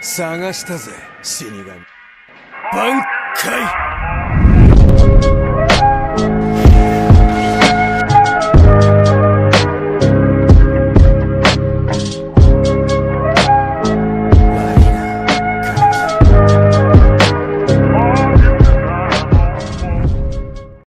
探したぜ死神。挽回。